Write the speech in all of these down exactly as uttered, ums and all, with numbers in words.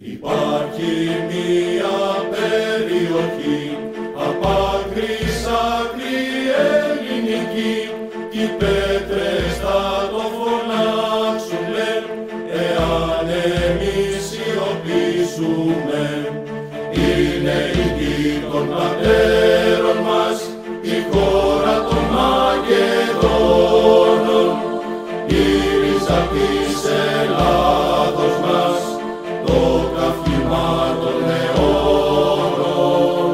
Υπάρχει μία περιοχή απ' άκρης άκρη ελληνική κι οι πέτρες θα το φωνάξουνε εάν εμείς σιωπήσουμε. Είναι η γη των πατέρων μας, η χώρα των Μακεδόνων, η ρίζα της Ελλάδος μας, το καύχημα των αιώνων.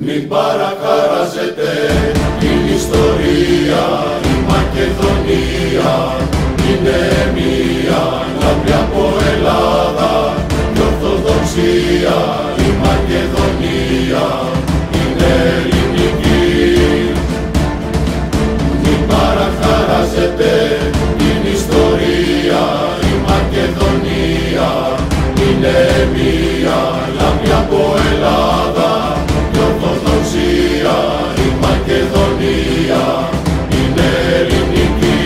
Μην παραχαράζετε την ιστορία, η Μακεδονία είναι μία αγάπη από Ελλάδα και ορθοδοξία, η Μακεδονία είναι ελληνική. Μην παραχαράζετε την ιστορία, η Μακεδονία είναι μία αγάπη από Ελλάδα και ορθοδοξία, η Μακεδονία είναι ελληνική.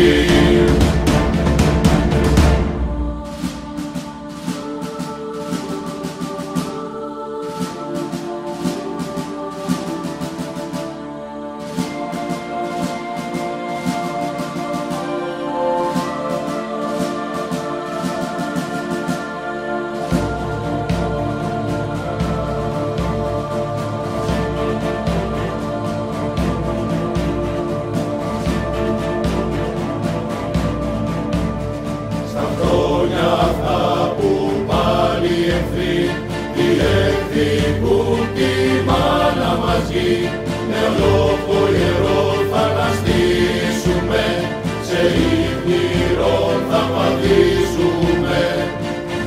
Διεκδικούν τη μάνα μας γη, με ολόφο ιερό θα αναστήσουμε, σε ίχνηρο θα πατήσουμε.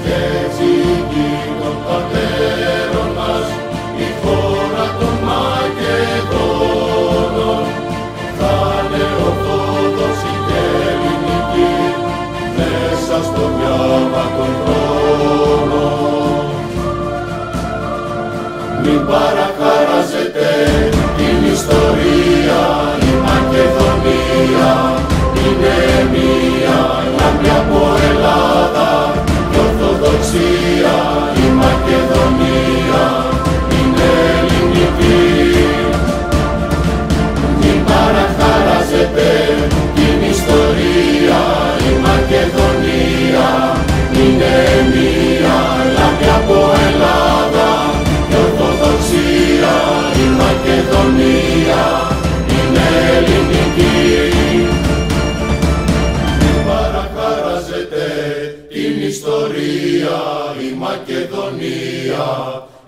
Και έτσι γη των πατέρων μας, η χώρα των Μακεδόνων, θα είναι ορθόδοξη και ελληνική, μέσα στο διάβα των χρόνων. Μην παραχαράζετε την ιστορία, η Μακεδονία είναι μία αγάπη από Ελλάδα και ορθοδοξία, η Μακεδονία είναι ελληνική. Μην παραχαράζετε την ιστορία, η Μακεδονία είναι μία αγάπη από Ελλάδα και ορθοδοξία, η Μακεδονία είναι ελληνική. Μην παραχαράζετε την ιστορία, η Μακεδονία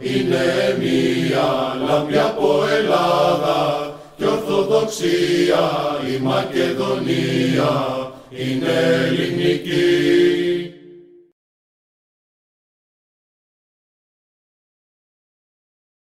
είναι μία λαμπή από Ελλάδα και ορθοδοξία, η Μακεδονία είναι ελληνική.